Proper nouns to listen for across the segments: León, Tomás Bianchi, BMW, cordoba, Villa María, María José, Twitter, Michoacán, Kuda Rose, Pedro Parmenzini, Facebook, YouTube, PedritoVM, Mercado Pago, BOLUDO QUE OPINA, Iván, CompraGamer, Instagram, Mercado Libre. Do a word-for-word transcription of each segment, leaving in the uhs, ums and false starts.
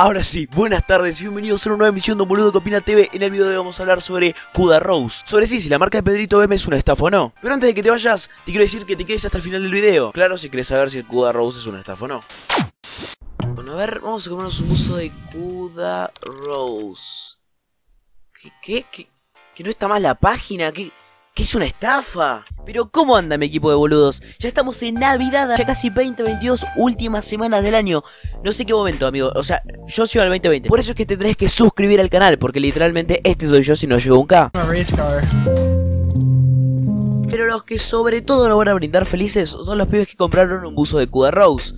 Ahora sí, buenas tardes y bienvenidos a una nueva emisión de un boludo que opina T V. En el video de hoy vamos a hablar sobre Kuda Rose, sobre sí, si la marca de PedritoVM es una estafa o no. Pero antes de que te vayas, te quiero decir que te quedes hasta el final del video. Claro, si querés saber si el Kuda Rose es una estafa o no. Bueno, a ver, vamos a comernos un buzo de Kuda Rose. ¿Qué? ¿Qué? ¿Qué? ¿Que no está más la página? ¿Qué? ¿Qué es una estafa? Pero ¿cómo anda mi equipo de boludos? Ya estamos en Navidad, ya casi veinte veintidós, últimas semanas del año. No sé qué momento, amigo, o sea, yo sigo al veinte veinte. Por eso es que te tenés que suscribir al canal, porque literalmente este soy yo si no llego un K. Pero los que sobre todo nos van a brindar felices son los pibes que compraron un buzo de Kuda Rose.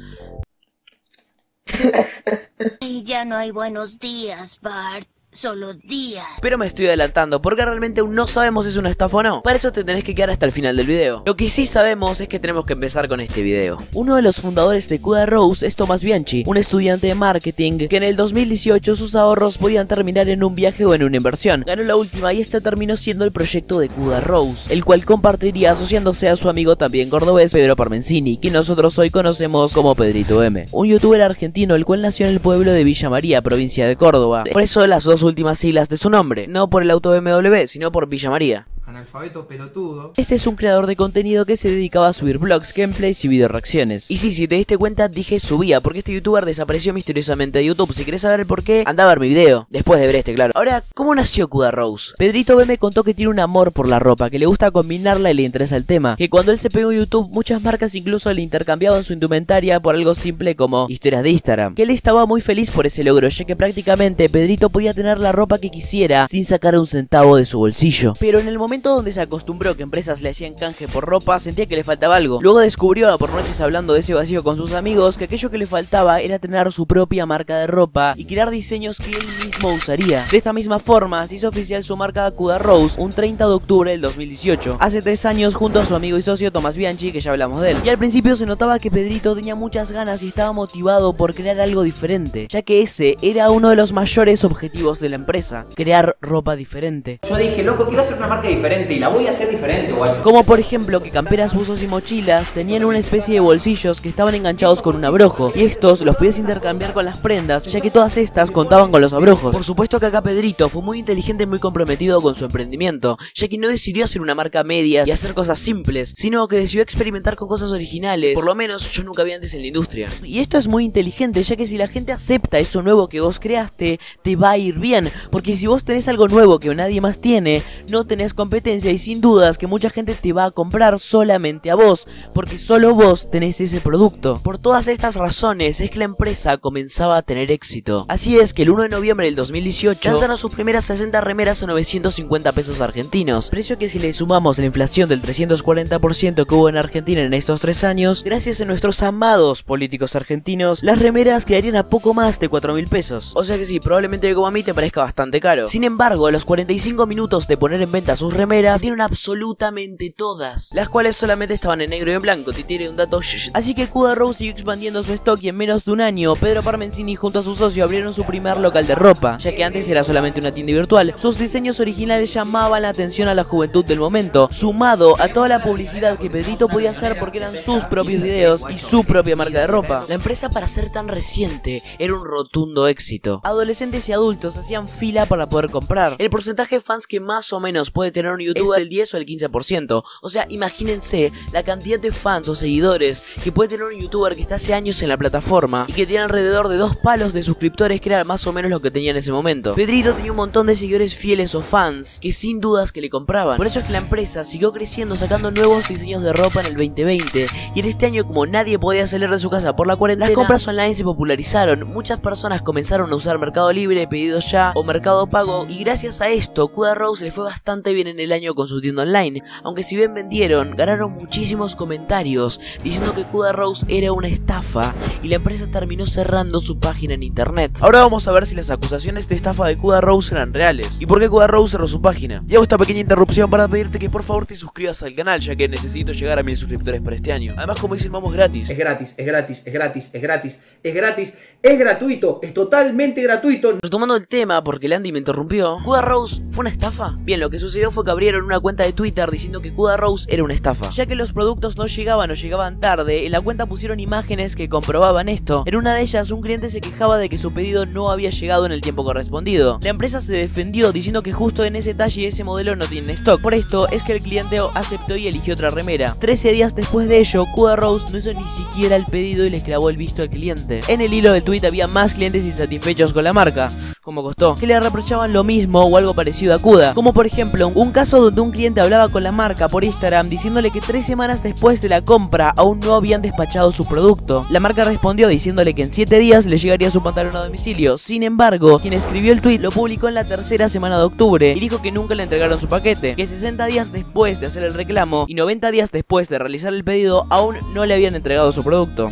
Ya no hay buenos días, Bart. Solo días. Pero me estoy adelantando, porque realmente aún no sabemos si es una estafa o no. Para eso te tenés que quedar hasta el final del video. Lo que sí sabemos es que tenemos que empezar con este video. Uno de los fundadores de Kuda Rose es Tomás Bianchi, un estudiante de marketing que en el dos mil dieciocho sus ahorros podían terminar en un viaje o en una inversión. Ganó la última y esta terminó siendo el proyecto de Kuda Rose, el cual compartiría asociándose a su amigo también cordobés Pedro Parmenzini, que nosotros hoy conocemos como PedritoVM, un youtuber argentino el cual nació en el pueblo de Villa María, provincia de Córdoba. Por eso las dos últimas siglas de su nombre, no por el auto B M W, sino por Villa María. Analfabeto pelotudo. Este es un creador de contenido que se dedicaba a subir vlogs, gameplays y video reacciones. Y sí, si te diste cuenta, dije subía, porque este youtuber desapareció misteriosamente de YouTube. Si querés saber el por qué, andá a ver mi video, después de ver este, claro. Ahora, ¿cómo nació Kuda Rose? PedritoVM contó que tiene un amor por la ropa, que le gusta combinarla y le interesa el tema. Que cuando él se pegó en YouTube, muchas marcas incluso le intercambiaban su indumentaria por algo simple como historias de Instagram. Que él estaba muy feliz por ese logro, ya que prácticamente Pedrito podía tener la ropa que quisiera sin sacar un centavo de su bolsillo. Pero en el momento donde se acostumbró que empresas le hacían canje por ropa, sentía que le faltaba algo. Luego descubrió por noches hablando de ese vacío con sus amigos que aquello que le faltaba era tener su propia marca de ropa y crear diseños que él mismo usaría. De esta misma forma se hizo oficial su marca Kuda Rose un treinta de octubre del dos mil dieciocho, hace tres años, junto a su amigo y socio Tomás Bianchi, que ya hablamos de él. Y al principio se notaba que Pedrito tenía muchas ganas y estaba motivado por crear algo diferente, ya que ese era uno de los mayores objetivos de la empresa, crear ropa diferente. Yo dije, loco, quiero hacer una marca diferente y la voy a hacer diferente, guacho. Como por ejemplo que camperas, buzos y mochilas tenían una especie de bolsillos que estaban enganchados con un abrojo, y estos los podías intercambiar con las prendas, ya que todas estas contaban con los abrojos. Por supuesto que acá Pedrito fue muy inteligente y muy comprometido con su emprendimiento, ya que no decidió hacer una marca media y hacer cosas simples, sino que decidió experimentar con cosas originales, por lo menos yo nunca vi antes en la industria. Y esto es muy inteligente, ya que si la gente acepta eso nuevo que vos creaste, te va a ir bien, porque si vos tenés algo nuevo que nadie más tiene, no tenés competencia y sin dudas que mucha gente te va a comprar solamente a vos, porque solo vos tenés ese producto. Por todas estas razones es que la empresa comenzaba a tener éxito. Así es que el uno de noviembre del dos mil dieciocho lanzaron sus primeras sesenta remeras a novecientos cincuenta pesos argentinos, precio que si le sumamos la inflación del trescientos cuarenta por ciento que hubo en Argentina en estos tres años, gracias a nuestros amados políticos argentinos, las remeras quedarían a poco más de cuatro mil pesos. O sea que sí, probablemente como a mí te parezca bastante caro. Sin embargo, a los cuarenta y cinco minutos de poner en venta sus remeras, tienen absolutamente todas, las cuales solamente estaban en negro y en blanco. Te tiré un dato. Así que Kuda Rose siguió expandiendo su stock y en menos de un año Pedro Parmenzini junto a su socio abrieron su primer local de ropa. Ya que antes era solamente una tienda virtual, sus diseños originales llamaban la atención a la juventud del momento, sumado a toda la publicidad que Pedrito podía hacer porque eran sus propios videos y su propia marca de ropa. La empresa, para ser tan reciente, era un rotundo éxito. Adolescentes y adultos hacían fila para poder comprar. El porcentaje de fans que más o menos puede tener un YouTube del diez o el quince por ciento. O sea, imagínense la cantidad de fans o seguidores que puede tener un youtuber que está hace años en la plataforma y que tiene alrededor de dos palos de suscriptores, que era más o menos lo que tenía en ese momento. Pedrito tenía un montón de seguidores fieles o fans que sin dudas que le compraban. Por eso es que la empresa siguió creciendo, sacando nuevos diseños de ropa en el veinte veinte. Y en este año, como nadie podía salir de su casa por la cuarentena, las compras online se popularizaron. Muchas personas comenzaron a usar Mercado Libre, Pedidos Ya o Mercado Pago, y gracias a esto Kuda Rose le fue bastante bien en el año con su tienda online. Aunque si bien vendieron, ganaron muchísimos comentarios diciendo que Kuda Rose era una estafa y la empresa terminó cerrando su página en internet. Ahora vamos a ver si las acusaciones de estafa de Kuda Rose eran reales y por qué Kuda Rose cerró su página. Y hago esta pequeña interrupción para pedirte que por favor te suscribas al canal, ya que necesito llegar a mil suscriptores para este año. Además, como dicen, vamos gratis. Es gratis, es gratis, es gratis, es gratis, es gratis, es gratuito, es totalmente gratuito. Retomando el tema porque Landy me interrumpió, ¿Kuda Rose fue una estafa? Bien, lo que sucedió fue que que abrieron una cuenta de Twitter diciendo que Kuda Rose era una estafa, ya que los productos no llegaban o llegaban tarde. En la cuenta pusieron imágenes que comprobaban esto. En una de ellas, un cliente se quejaba de que su pedido no había llegado en el tiempo correspondido. La empresa se defendió diciendo que justo en ese talle y ese modelo no tienen stock. Por esto es que el cliente aceptó y eligió otra remera. trece días después de ello, Kuda Rose no hizo ni siquiera el pedido y les clavó el visto al cliente. En el hilo del tweet había más clientes insatisfechos con la marca, como costó, que le reprochaban lo mismo o algo parecido a Kuda, como por ejemplo un caso donde un cliente hablaba con la marca por Instagram diciéndole que tres semanas después de la compra aún no habían despachado su producto. La marca respondió diciéndole que en siete días le llegaría su pantalón a domicilio. Sin embargo, quien escribió el tweet lo publicó en la tercera semana de octubre y dijo que nunca le entregaron su paquete, que sesenta días después de hacer el reclamo y noventa días después de realizar el pedido aún no le habían entregado su producto.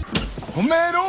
Homero,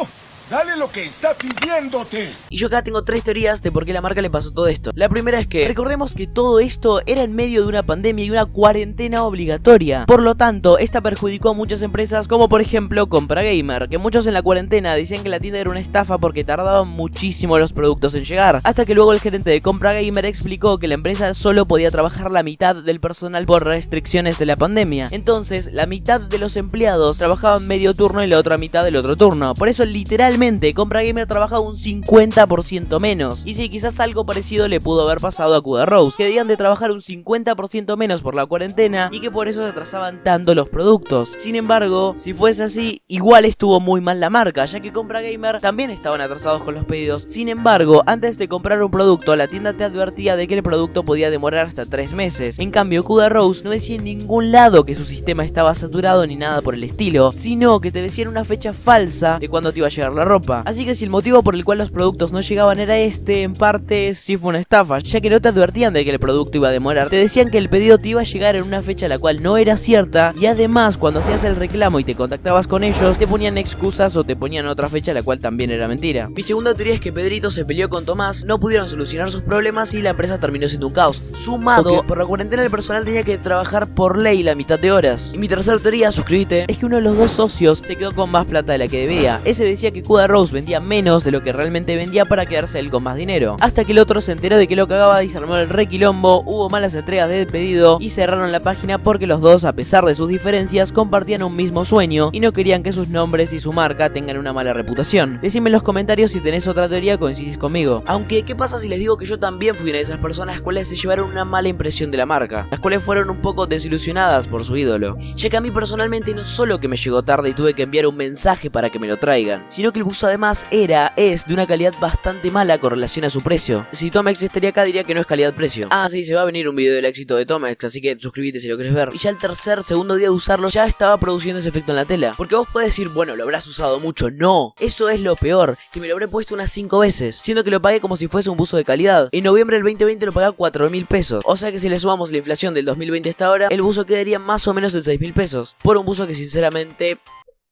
dale lo que está pidiéndote. Y yo acá tengo tres teorías de por qué la marca le pasó todo esto. La primera es que recordemos que todo esto era en medio de una pandemia y una cuarentena obligatoria. Por lo tanto, esta perjudicó a muchas empresas, como por ejemplo CompraGamer, que muchos en la cuarentena decían que la tienda era una estafa porque tardaban muchísimo los productos en llegar, hasta que luego el gerente de CompraGamer explicó que la empresa solo podía trabajar la mitad del personal por restricciones de la pandemia. Entonces, la mitad de los empleados trabajaban medio turno y la otra mitad del otro turno. Por eso, literalmente CompraGamer trabaja un cincuenta por ciento menos. Y sí, quizás algo parecido le pudo haber pasado a Kuda Rose, que debían de trabajar un cincuenta por ciento menos por la cuarentena y que por eso se atrasaban tanto los productos. Sin embargo, si fuese así, igual estuvo muy mal la marca, ya que CompraGamer también estaban atrasados con los pedidos. Sin embargo, antes de comprar un producto, la tienda te advertía de que el producto podía demorar hasta tres meses. En cambio, Kuda Rose no decía en ningún lado que su sistema estaba saturado ni nada por el estilo, sino que te decían una fecha falsa de cuándo te iba a llegar la ropa. Así que si el motivo por el cual los productos no llegaban era este, en parte sí fue una estafa, ya que no te advertían de que el producto iba a demorar, te decían que el pedido te iba a llegar en una fecha la cual no era cierta, y además cuando hacías el reclamo y te contactabas con ellos, te ponían excusas o te ponían otra fecha la cual también era mentira. Mi segunda teoría es que Pedrito se peleó con Tomás, no pudieron solucionar sus problemas y la empresa terminó siendo un caos, sumado porque por la cuarentena el personal tenía que trabajar por ley la mitad de horas. Y mi tercera teoría, suscríbete, es que uno de los dos socios se quedó con más plata de la que debía. Ese decía que Kuda Rose vendía menos de lo que realmente vendía para quedarse él con más dinero, hasta que el otro se enteró de que lo cagaba y se armó el requilombo. Hubo malas entregas del pedido y cerraron la página porque los dos, a pesar de sus diferencias, compartían un mismo sueño y no querían que sus nombres y su marca tengan una mala reputación. Decime en los comentarios si tenés otra teoría o coincidís conmigo. Aunque, ¿qué pasa si les digo que yo también fui una de esas personas las cuales se llevaron una mala impresión de la marca, las cuales fueron un poco desilusionadas por su ídolo? Ya que a mí personalmente no solo que me llegó tarde y tuve que enviar un mensaje para que me lo traigan, sino que el además era, es de una calidad bastante mala con relación a su precio. Si Tomex estaría acá diría que no es calidad-precio. Ah, sí, se va a venir un video del éxito de Tomex, así que suscríbete si lo querés ver. Y ya el tercer, segundo día de usarlo ya estaba produciendo ese efecto en la tela. Porque vos podés decir, bueno, lo habrás usado mucho. No, eso es lo peor, que me lo habré puesto unas cinco veces, siendo que lo pagué como si fuese un buzo de calidad. En noviembre del veinte veinte lo pagaba cuatro mil pesos, o sea que si le sumamos la inflación del dos mil veinte hasta ahora, el buzo quedaría más o menos en seis mil pesos, por un buzo que sinceramente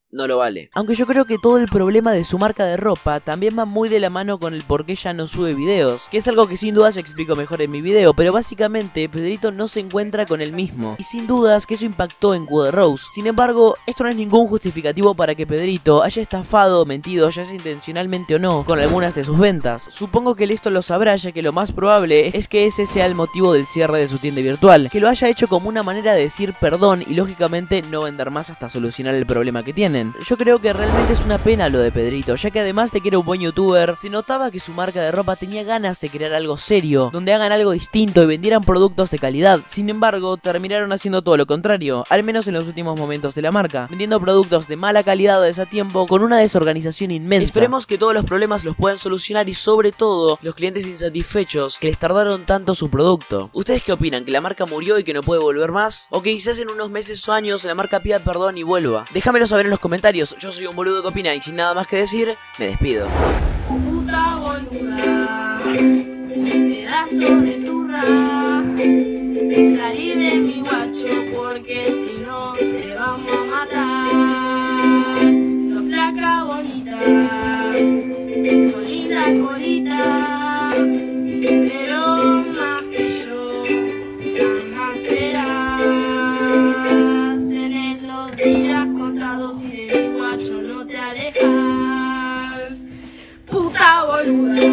no lo vale. Aunque yo creo que todo el problema de su marca de ropa también va muy de la mano con el por qué ya no sube videos, que es algo que sin dudas explico mejor en mi video, pero básicamente Pedrito no se encuentra con el mismo, y sin dudas que eso impactó en Kuda Rose. Sin embargo, esto no es ningún justificativo para que Pedrito haya estafado, mentido, ya sea intencionalmente o no, con algunas de sus ventas. Supongo que esto lo sabrá, ya que lo más probable es que ese sea el motivo del cierre de su tienda virtual, que lo haya hecho como una manera de decir perdón y lógicamente no vender más hasta solucionar el problema que tiene. Yo creo que realmente es una pena lo de Pedrito, ya que además de que era un buen youtuber, se notaba que su marca de ropa tenía ganas de crear algo serio, donde hagan algo distinto y vendieran productos de calidad. Sin embargo, terminaron haciendo todo lo contrario, al menos en los últimos momentos de la marca, vendiendo productos de mala calidad a desatiempo con una desorganización inmensa. Esperemos que todos los problemas los puedan solucionar y sobre todo los clientes insatisfechos que les tardaron tanto su producto. ¿Ustedes qué opinan? ¿Que la marca murió y que no puede volver más? ¿O que quizás en unos meses o años la marca pida perdón y vuelva? Déjamelo saber en los comentarios. comentarios, yo soy un boludo que opina y sin nada más que decir, me despido. Puta boluda, pedazo de turra, salí de mi guacho porque si no te vamos a matar. Sos flaca bonita, con linda colita, pero más que yo, jamás serás. Tenés los días contados y de mi guacho no te alejas, puta boluda.